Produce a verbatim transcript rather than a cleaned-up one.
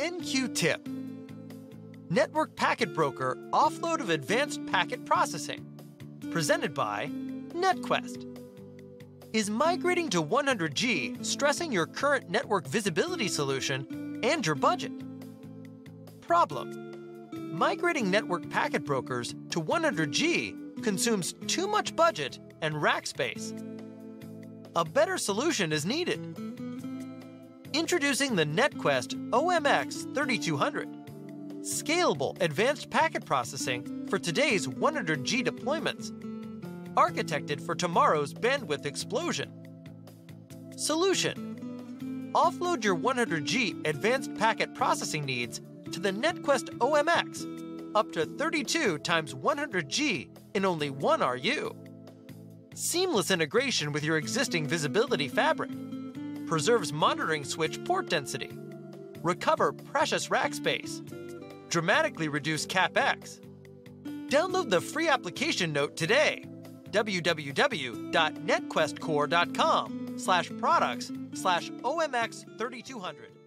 N Q tip, Network Packet Broker Offload of Advanced Packet Processing, presented by NetQuest. Is migrating to one hundred G stressing your current network visibility solution and your budget? Problem: migrating network packet brokers to one hundred G consumes too much budget and rack space. A better solution is needed. Introducing the NetQuest O M X thirty-two hundred, scalable advanced packet processing for today's one hundred G deployments, architected for tomorrow's bandwidth explosion. Solution: offload your one hundred G advanced packet processing needs to the NetQuest O M X, up to thirty-two times one hundred G in only one R U. Seamless integration with your existing visibility fabric, preserves monitoring switch port density, recover precious rack space, dramatically reduce CapEx. Download the free application note today. w w w dot netquestcore dot com slash products slash O M X thirty-two hundred